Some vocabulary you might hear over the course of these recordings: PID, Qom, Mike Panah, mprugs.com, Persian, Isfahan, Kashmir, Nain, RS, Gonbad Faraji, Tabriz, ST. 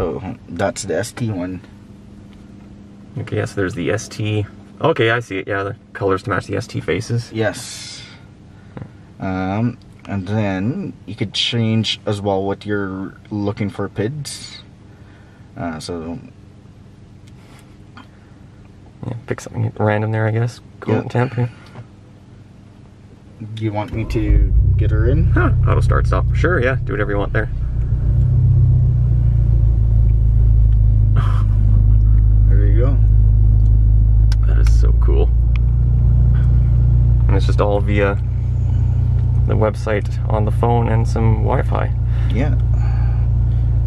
So that's the ST one. Okay, yes, there's the ST. Okay, I see it. Yeah, the colors to match the ST faces. Yes. And then you could change as well what you're looking for PIDs. Yeah, pick something random there, I guess. Coolant temp. Yeah. Do you want me to get her in? Huh, auto start stop. Sure, yeah, do whatever you want there. There you go. That is so cool. And it's just all via the website on the phone and some Wi-Fi. Yeah.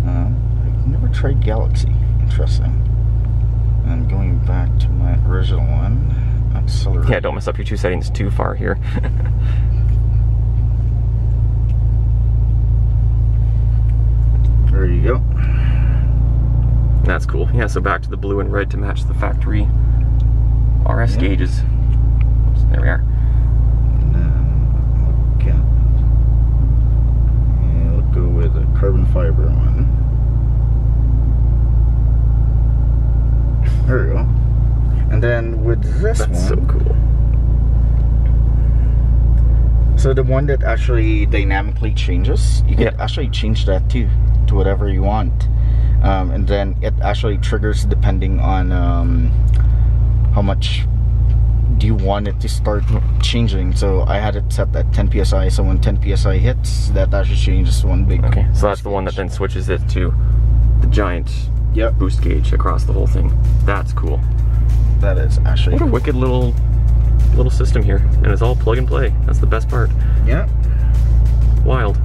I've never tried Galaxy. Interesting. I'm going back to my original one. Accelerate. Yeah, don't mess up your two settings too far here. There you go. That's cool. Yeah, so back to the blue and red to match the factory RS gauges. Oops, there we are. Go with a carbon fiber one. There we go. And then with this one. That's so cool. So the one that actually dynamically changes, you can actually change that too, to whatever you want. And then it actually triggers depending on how much do you want it to start changing. So I had it set at 10 psi, so when 10 psi hits, that actually changes one big. Okay, so that's the one that then switches it to the giant boost gauge across the whole thing. That's cool. That is actually what a wicked little system here, and it's all plug and play. That's the best part. Yeah, wild.